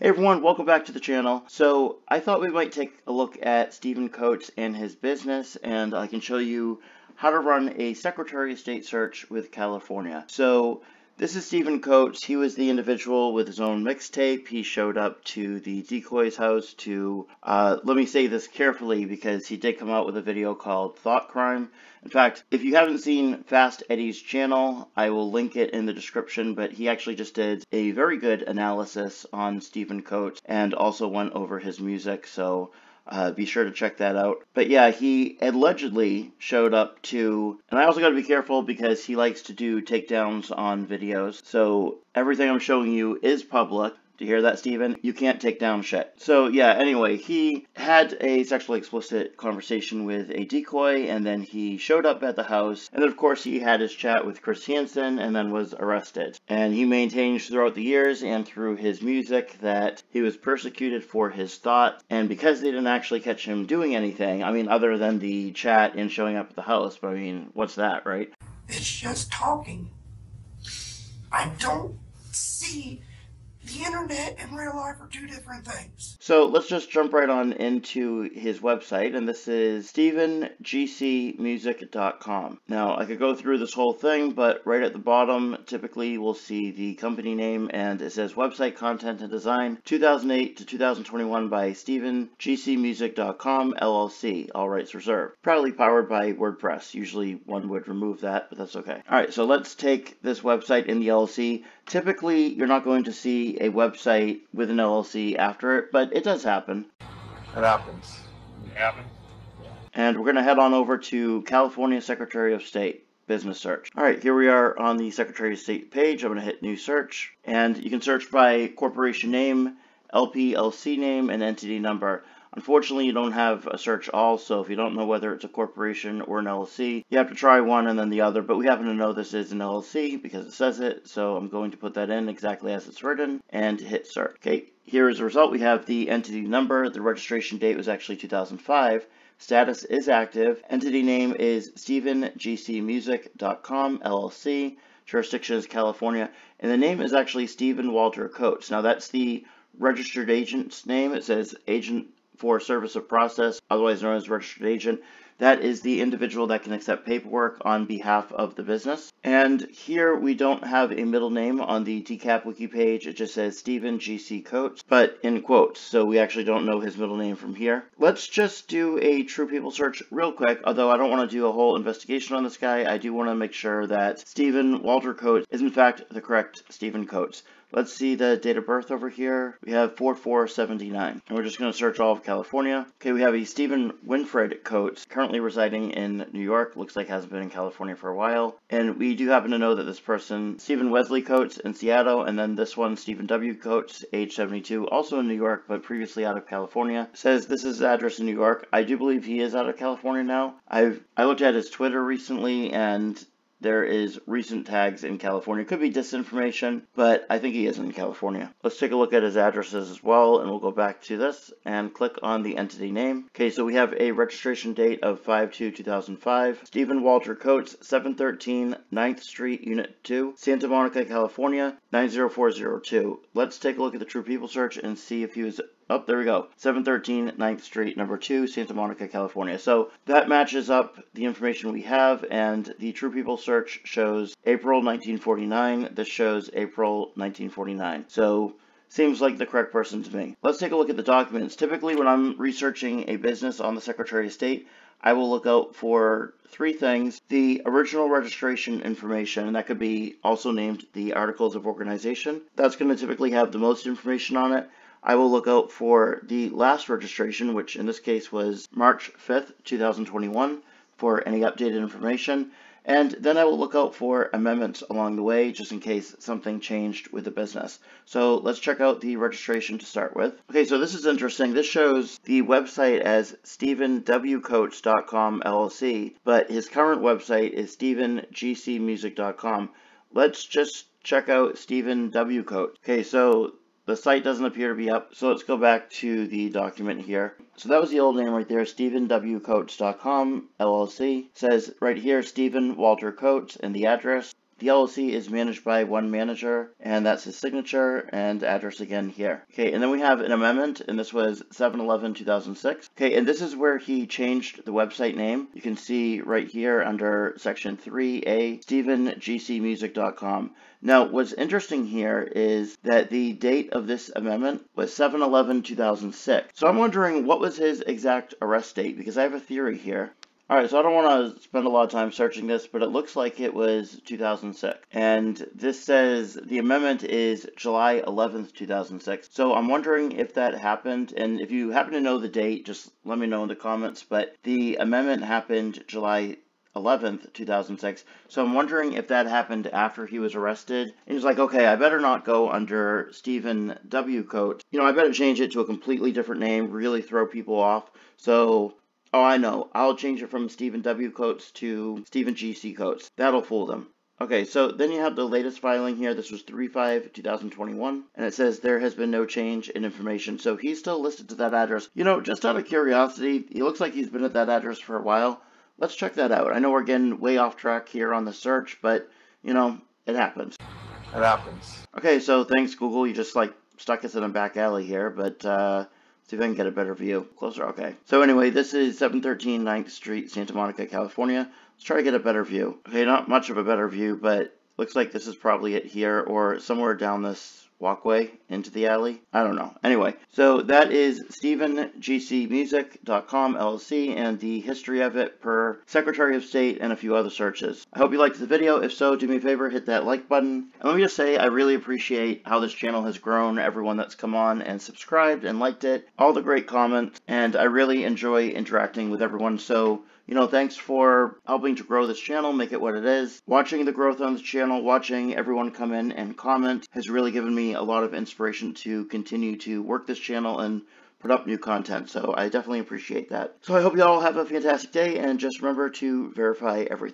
Hey everyone, welcome back to the channel. So I thought we might take a look at Stephen Coates and his business, and I can show you how to run a Secretary of State search with California. So this is Stephen Coates. He was the individual with his own mixtape. He showed up to the Decoy's house to, let me say this carefully because he did come out with a video called Thought Crime. In fact, if you haven't seen Fast Eddie's channel, I will link it in the description, but he actually just did a very good analysis on Stephen Coates and also went over his music, so be sure to check that out. But yeah, he allegedly showed up to, and I also got to be careful because he likes to do takedowns on videos, so everything I'm showing you is public. Do you hear that, Stephen? You can't take down shit. So yeah, anyway, he had a sexually explicit conversation with a decoy, and then he showed up at the house, and then of course he had his chat with Chris Hansen and then was arrested. And he maintained throughout the years and through his music that he was persecuted for his thoughts, and because they didn't actually catch him doing anything, I mean, other than the chat and showing up at the house, but I mean, what's that, right? It's just talking. I don't see. The internet and real life are two different things. So let's just jump right on into his website, and this is StephenGCmusic.com. Now, I could go through this whole thing, but right at the bottom, typically we'll see the company name, and it says Website Content and Design 2008 to 2021 by StephenGCmusic.com, LLC. All rights reserved. Proudly powered by WordPress. Usually one would remove that, but that's okay. All right, so let's take this website in the LLC. Typically, you're not going to see a website with an LLC after it, but it does happen. It happens. It happens. Yeah. And we're going to head on over to California Secretary of State business search. All right, here we are on the Secretary of State page. I'm going to hit new search, and you can search by corporation name, LPLC name, and entity number. Unfortunately, you don't have a search all, so if you don't know whether it's a corporation or an LLC, you have to try one and then the other, but we happen to know this is an LLC because it says it, so I'm going to put that in exactly as it's written and hit search. Okay, here is the result. We have the entity number. The registration date was actually 2005. Status is active. Entity name is StephenGCmusic.com, LLC. Jurisdiction is California. And the name is actually Stephen Walter Coates. Now, that's the registered agent's name. It says agent for service of process, otherwise known as registered agent. That is the individual that can accept paperwork on behalf of the business. And here we don't have a middle name on the DCAP wiki page. It just says Stephen G.C. Coates, but in quotes, so we actually don't know his middle name from here. Let's just do a true people search real quick, although I don't want to do a whole investigation on this guy. I do want to make sure that Stephen Walter Coates is in fact the correct Stephen Coates. Let's see the date of birth over here. We have 4479, and we're just going to search all of California. Okay, we have a Stephen Winfred Coates, currently residing in New York. Looks like hasn't been in California for a while. And we do happen to know that this person, Stephen Wesley Coates in Seattle, and then this one, Stephen W. Coates, age 72, also in New York, but previously out of California. Says this is his address in New York. I do believe he is out of California now. I looked at his Twitter recently, and there is recent tags in California. Could be disinformation, but I think he is in California. Let's take a look at his addresses as well, and we'll go back to this and click on the entity name. Okay, so we have a registration date of 5-2-2005. Stephen Walter Coates, 713 9th Street, Unit 2, Santa Monica, California, 90402. Let's take a look at the True People search and see if he was. Oh, there we go. 713 9th Street, number 2, Santa Monica, California. So that matches up the information we have, and the True People search shows April 1949. This shows April 1949. So seems like the correct person to me. Let's take a look at the documents. Typically, when I'm researching a business on the Secretary of State, I will look out for three things. The original registration information, and that could be also named the Articles of Organization. That's going to typically have the most information on it. I will look out for the last registration, which in this case was March 5th, 2021, for any updated information. And then I will look out for amendments along the way, just in case something changed with the business. So let's check out the registration to start with. Okay, so this is interesting. This shows the website as StephenWCoates.com, LLC, but his current website is StephenGCmusic.com. Let's just check out Stephen W. Coates. Okay, so the site doesn't appear to be up, so let's go back to the document here. So that was the old name right there, StephenWCoates.com, LLC. It says right here, Stephen Walter Coates, and the address. The LLC is managed by one manager, and that's his signature and address again here. Okay, and then we have an amendment, and this was 7/11/2006. Okay, and this is where he changed the website name. You can see right here under section 3A, StephenGCmusic.com. Now, what's interesting here is that the date of this amendment was 7/11/2006. So I'm wondering what was his exact arrest date, because I have a theory here. All right, so I don't want to spend a lot of time searching this, but it looks like it was 2006. And this says the amendment is July 11th, 2006. So I'm wondering if that happened. And if you happen to know the date, just let me know in the comments. But the amendment happened July 11th, 2006. So I'm wondering if that happened after he was arrested. And he's like, okay, I better not go under Stephen W. Coates. You know, I better change it to a completely different name, really throw people off. So... oh, I know. I'll change it from Stephen W. Coates to Stephen GC Coates. That'll fool them. Okay, so then you have the latest filing here. This was 3/5/2021, and it says there has been no change in information. So he's still listed to that address. You know, just out of curiosity, he looks like he's been at that address for a while. Let's check that out. I know we're getting way off track here on the search, but, you know, it happens. It happens. Okay, so thanks, Google. You just, like, stuck us in a back alley here, but, see if I can get a better view. Closer, okay. So anyway, this is 713 9th Street, Santa Monica, California. Let's try to get a better view. Okay, not much of a better view, but looks like this is probably it here or somewhere down this walkway into the alley. I don't know. Anyway, so that is StephenGCmusic.com LLC and the history of it per Secretary of State and a few other searches. I hope you liked the video. If so, do me a favor, hit that like button. And let me just say, I really appreciate how this channel has grown, everyone that's come on and subscribed and liked it, all the great comments, and I really enjoy interacting with everyone. So, you know, thanks for helping to grow this channel, make it what it is. Watching the growth on the channel, watching everyone come in and comment has really given me a lot of inspiration to continue to work this channel and put up new content. So I definitely appreciate that. So I hope you all have a fantastic day, and just remember to verify everything.